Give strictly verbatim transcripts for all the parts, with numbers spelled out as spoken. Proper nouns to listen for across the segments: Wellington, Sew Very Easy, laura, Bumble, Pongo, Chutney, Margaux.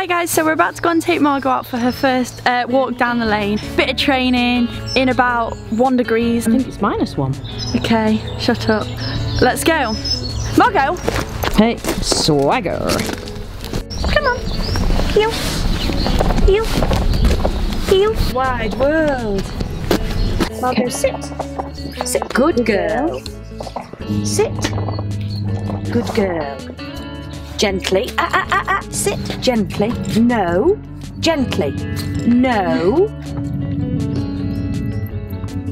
Hi guys, so we're about to go and take Margaux out for her first uh, walk down the lane. Bit of training in about one degrees. I think it's minus one. Okay, shut up. Let's go. Margaux! Hey, swagger. Come on. Heel. Heel. Heel. Wide world. Margaux, sit. Sit. Good girl. Sit. Good girl. Gently, ah, ah, ah, ah, sit, gently, no, gently, no.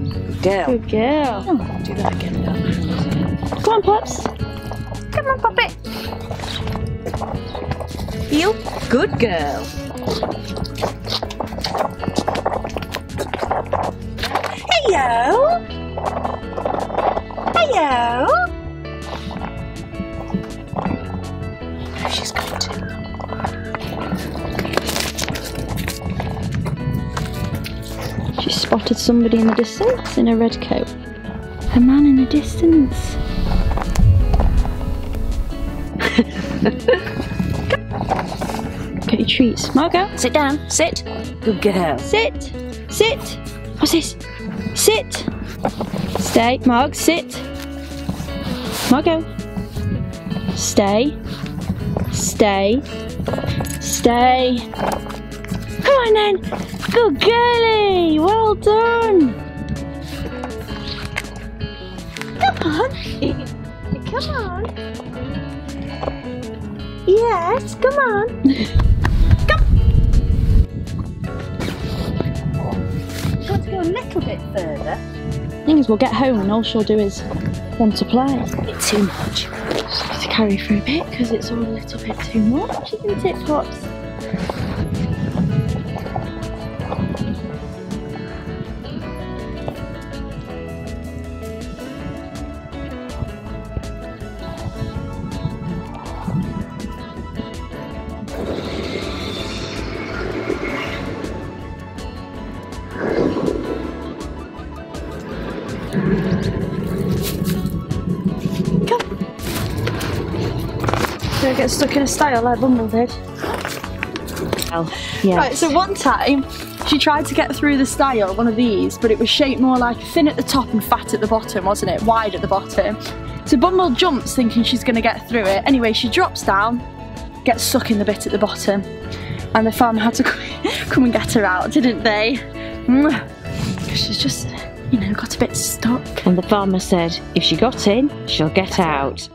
Good girl. Good girl. Oh, do that again now. Come on, Pops. Come on, Poppy. Heel, good girl. Hello. Hello. She's going to. She spotted somebody in the distance in a red coat. A man in the distance. Get your treats. Margaux, sit down. Sit. Good girl. Sit. Sit. What's this? Sit. Stay. Marg, sit. Margaux. Stay. Stay. Stay. Come on then. Good girlie. Well done. Come on. Come on. Yes, come on. Come. Got to go a little bit further. The thing is, we'll get home and all she'll do is want to play. It's a bit too much. To carry for a bit because it's all a little bit too much, isn't it, Pops? Don't get stuck in a style like Bumble did. Well, yes. Right, so one time she tried to get through the style, one of these, but it was shaped more like thin at the top and fat at the bottom, wasn't it? Wide at the bottom. So Bumble jumps thinking she's going to get through it. Anyway, she drops down, gets stuck in the bit at the bottom, and the farmer had to come and get her out, didn't they? She's just, you know, got a bit stuck. And the farmer said, if she got in, she'll get out.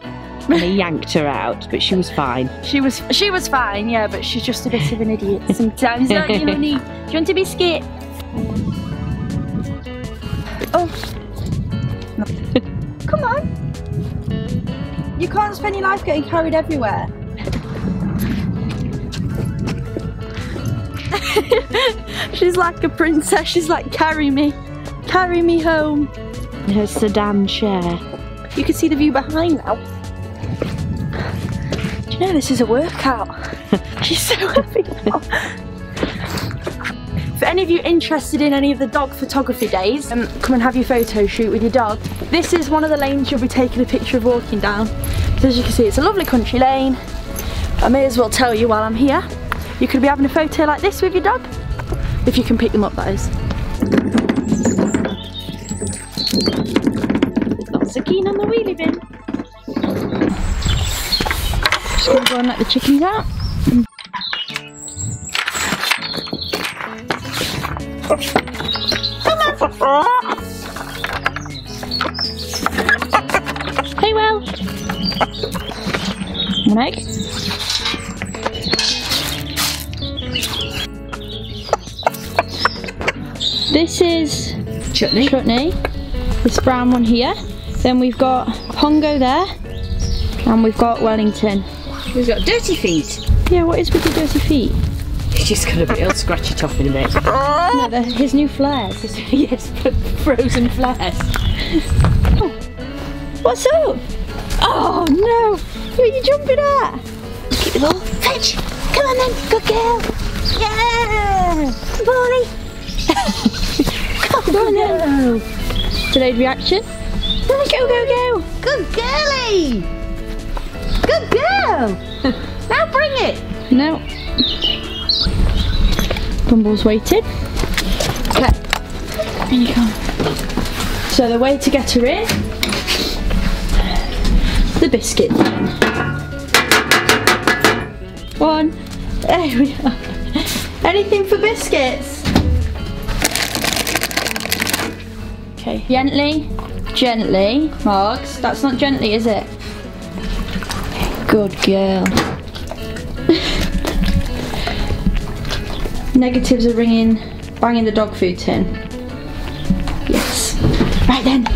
And he yanked her out, but she was fine. She was she was fine, yeah, but she's just a bit of an idiot sometimes. Like, you know, do you want to be skit? Oh. Come on. You can't spend your life getting carried everywhere. She's like a princess. She's like, carry me. Carry me home. In her sedan chair. You can see the view behind now. No, this is a workout. She's so happy now. For any of you interested in any of the dog photography days, um, come and have your photo shoot with your dog. This is one of the lanes you'll be taking a picture of walking down. So as you can see, it's a lovely country lane. I may as well tell you while I'm here, you could be having a photo like this with your dog. If you can pick them up, that is. Not so keen on the wheelie bin. Just gonna go and let the chickens out. Come on! Hey, Will! An egg. This is Chutney. Chutney. This brown one here. Then we've got Pongo there. And we've got Wellington. She's got dirty feet. Yeah, what is with your dirty feet? He's just got a bit, he'll scratch it off in a bit. No, they're his new flares. Yes, frozen flares. Oh. What's up? Oh no! What are you jumping at? Keep the ball. Fetch! Come on then, good girl! Yeah! Bally! Come on then! Delayed reaction. Go, go, go! Good girlie! Good girl! Now bring it! No. Bumble's waiting. Okay. You can. So the way to get her in, the biscuits. One. There we are. Anything for biscuits? Okay. Gently. Gently. Margs. That's not gently, is it? Good girl. Negatives are ringing, banging the dog food tin. Yes. Right then.